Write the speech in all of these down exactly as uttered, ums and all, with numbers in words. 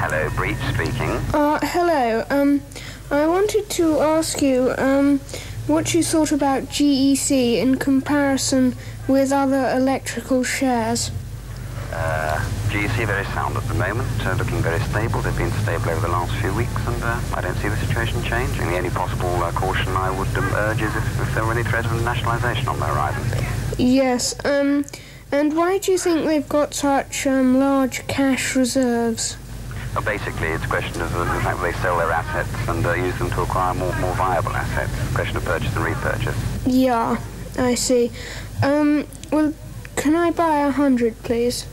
Hello, Breach speaking. Uh, hello. Um, I wanted to ask you, um, what you thought about G E C in comparison with other electrical shares. Uh, G E C very sound at the moment, uh, looking very stable. They've been stable over the last few weeks, and uh, I don't see the situation changing. The only possible uh, caution I would um, urge is if, if there were any threat of nationalisation on the horizon. Yes, um, and why do you think they've got such um, large cash reserves? Well, basically, it's a question of uh, the fact that they sell their assets and uh, use them to acquire more, more viable assets. It's a question of purchase and repurchase. Yeah, I see. Um, well, can I buy a hundred, please?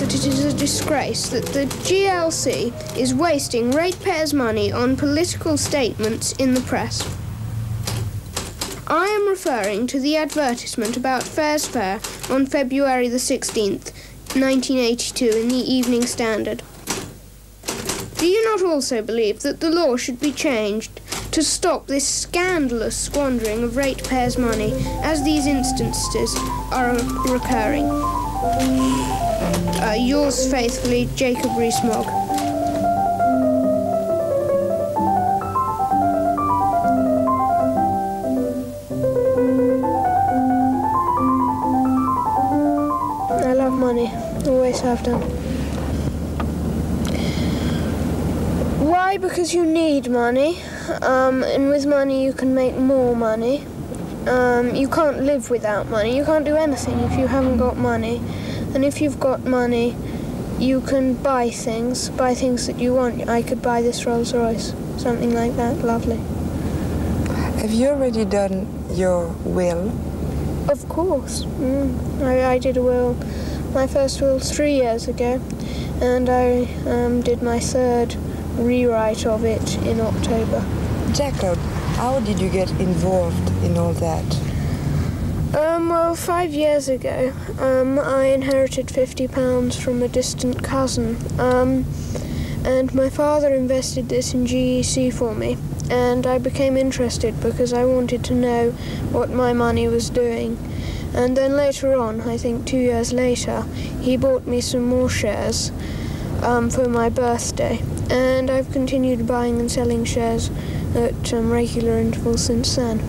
It is a disgrace that the G L C is wasting ratepayers' money on political statements in the press. I am referring to the advertisement about Fares Fair on February the sixteenth, nineteen eighty-two, in the Evening Standard. Do you not also believe that the law should be changed to stop this scandalous squandering of ratepayers' money, as these instances are recurring? Uh, yours faithfully, Jacob Rees-Mogg. I love money. Always have done. Why? Because you need money. Um, and with money you can make more money. Um, you can't live without money. You can't do anything if you haven't got money. And if you've got money, you can buy things, buy things that you want. I could buy this Rolls Royce, something like that, lovely. Have you already done your will? Of course. Mm. I, I did a will, my first will three years ago, and I um, did my third rewrite of it in October. Jacob, how did you get involved in all that? Um, well, five years ago, um, I inherited fifty pounds from a distant cousin, um, and my father invested this in G E C for me, and I became interested because I wanted to know what my money was doing. And then later on, I think two years later, he bought me some more shares um, for my birthday, and I've continued buying and selling shares at um, regular intervals since then.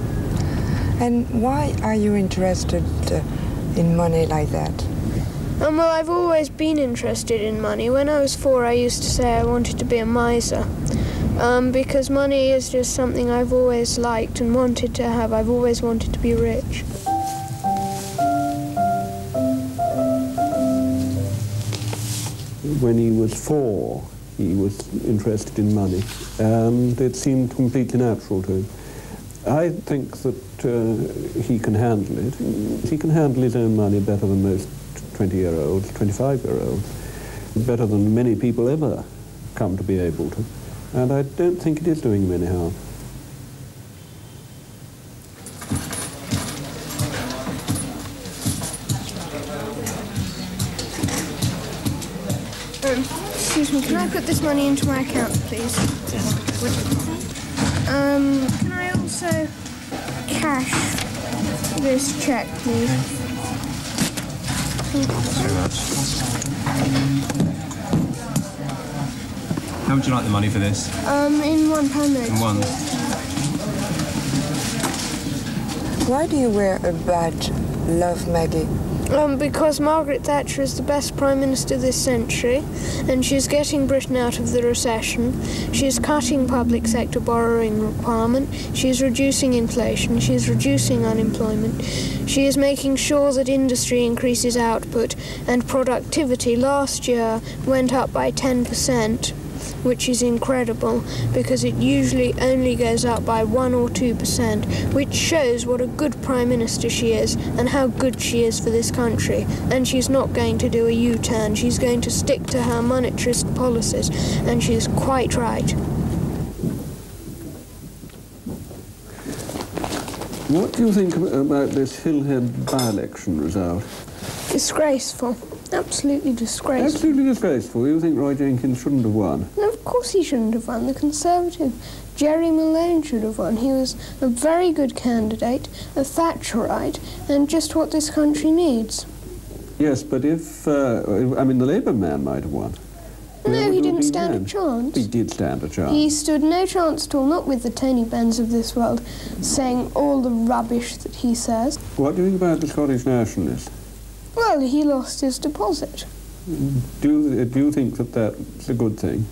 And why are you interested uh, in money like that? Um, well, I've always been interested in money. When I was four, I used to say I wanted to be a miser, um, because money is just something I've always liked and wanted to have. I've always wanted to be rich. When he was four, he was interested in money, and it seemed completely natural to him. I think that uh, he can handle it. He can handle his own money better than most twenty-year-olds, twenty-five-year-olds, better than many people ever come to be able to. And I don't think it is doing him any harm. Um, excuse me, can I put this money into my account, please? Yes. Um, can I also cash this cheque, please? Thank you. How would you like the money for this? Um, in one pound notes. In one. Why do you wear a badge, Love Maggie? Um, because Margaret Thatcher is the best Prime Minister this century, and she's getting Britain out of the recession. She's cutting public sector borrowing requirement. She's reducing inflation. She's reducing unemployment. She is making sure that industry increases output, and productivity last year went up by ten percent, which is incredible because it usually only goes up by one or two percent, which shows what a good Prime Minister she is and how good she is for this country. And she's not going to do a U-turn. She's going to stick to her monetarist policies, and she's quite right. What do you think about this Hillhead by-election result? Disgraceful. Absolutely disgraceful. Absolutely disgraceful. You think Roy Jenkins shouldn't have won? No, of course he shouldn't have won. The Conservative Gerry Malone should have won. He was a very good candidate, a Thatcherite, and just what this country needs. Yes, but if, uh, I mean, the Labour man might have won. No, he didn't stand a chance. He did stand a chance. He stood no chance at all, not with the Tony Benz of this world, saying all the rubbish that he says. What do you think about the Scottish Nationalists? Well, he lost his deposit. Do, do you think that that's a good thing?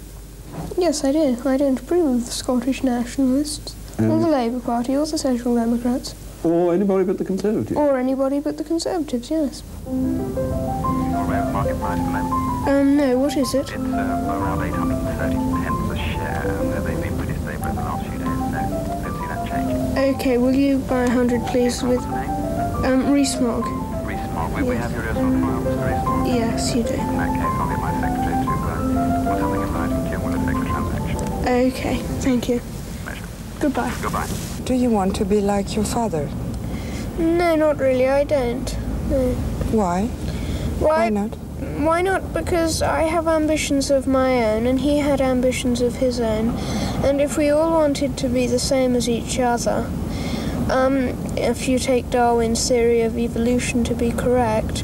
Yes, I do. I don't approve of the Scottish Nationalists, um, or the Labour Party, or the Social Democrats. Or anybody but the Conservatives. Or anybody but the Conservatives, yes. Um, no, what is it? It's uh, around eight hundred thirty pence a share. They've been pretty stable in the last few days, so don't see that change. OK, will you buy a hundred, please, with... Um, Rees-Mogg. Rees-Mogg. We, yes. we have your address on file, Mister Rees-Mogg. Yes, you do. In that case, I'll get my secretary to uh, put something in writing to you and we'll affect the transaction. OK, thank you. Pleasure. Goodbye. Goodbye. Do you want to be like your father? No, not really, I don't. No. Why? Why, Why not? Why not? Because I have ambitions of my own, and he had ambitions of his own. And if we all wanted to be the same as each other, um, if you take Darwin's theory of evolution to be correct,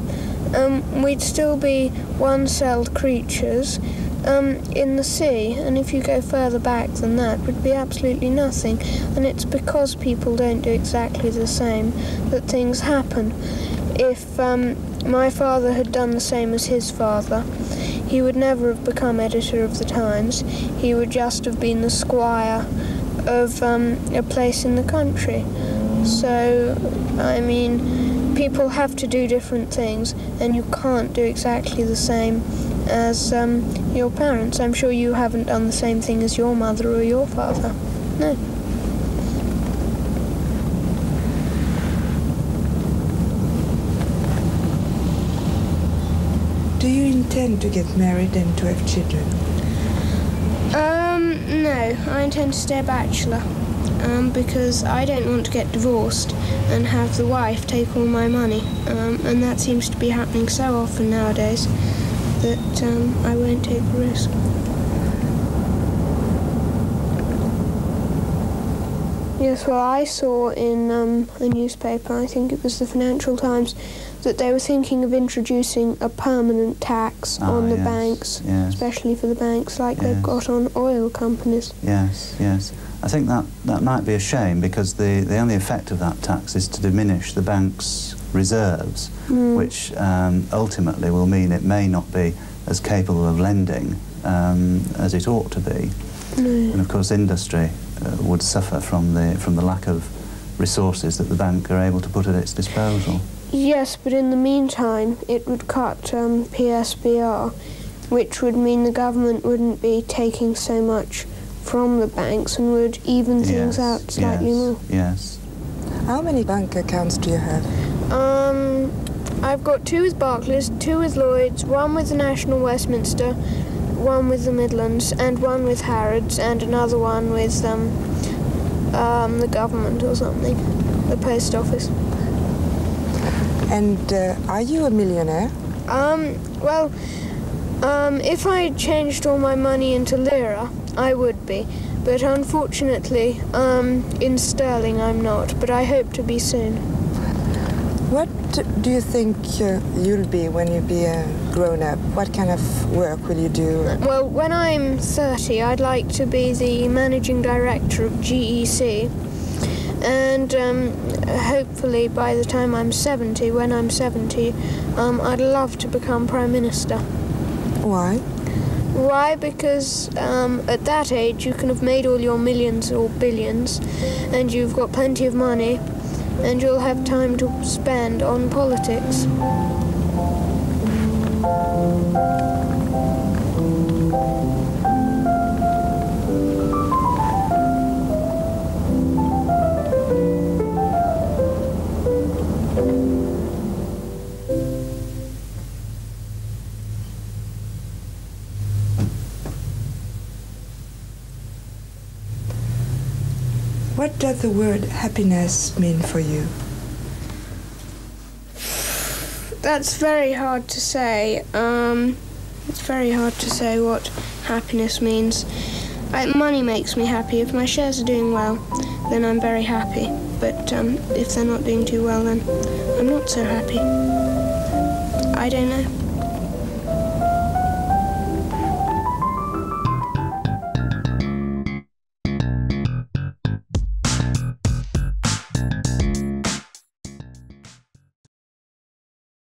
um, we'd still be one-celled creatures um, in the sea. And if you go further back than that, we'd be absolutely nothing. And it's because people don't do exactly the same that things happen. If um, my father had done the same as his father, he would never have become editor of the Times. He would just have been the squire of um, a place in the country. So, I mean, people have to do different things, and you can't do exactly the same as um, your parents. I'm sure you haven't done the same thing as your mother or your father. No. Do you intend to get married and to have children? Um, no. I intend to stay a bachelor um, because I don't want to get divorced and have the wife take all my money. Um, and that seems to be happening so often nowadays that um, I won't take the risk. Yes, well, I saw in um, a newspaper, I think it was the Financial Times, that they were thinking of introducing a permanent tax ah, on the yes, banks, yes. especially for the banks like yes. they've got on oil companies. Yes, yes. I think that, that might be a shame because the, the only effect of that tax is to diminish the bank's reserves, mm. which um, ultimately will mean it may not be as capable of lending um, as it ought to be. No. And of course industry uh, would suffer from the, from the lack of resources that the bank are able to put at its disposal. Yes, but in the meantime, it would cut um, P S B R, which would mean the government wouldn't be taking so much from the banks and would even yes, things out slightly yes, more. Yes. How many bank accounts do you have? Um, I've got two with Barclays, two with Lloyds, one with the National Westminster, one with the Midlands, and one with Harrods, and another one with um, um, the government or something, the post office. And uh, are you a millionaire? Um, well, um, if I had changed all my money into lira, I would be. But unfortunately, um, in sterling, I'm not. But I hope to be soon. What do you think uh, you'll be when you be a grown-up? What kind of work will you do? Well, when I'm thirty, I'd like to be the managing director of G E C. And um, hopefully by the time I'm seventy, when I'm seventy, um, I'd love to become Prime Minister. Why? Why? Because um, at that age you can have made all your millions or billions and you've got plenty of money and you'll have time to spend on politics. What What does the word happiness mean for you? That's very hard to say. Um, it's very hard to say what happiness means. Like, money makes me happy. If my shares are doing well, then I'm very happy. But um, if they're not doing too well, then I'm not so happy. I don't know.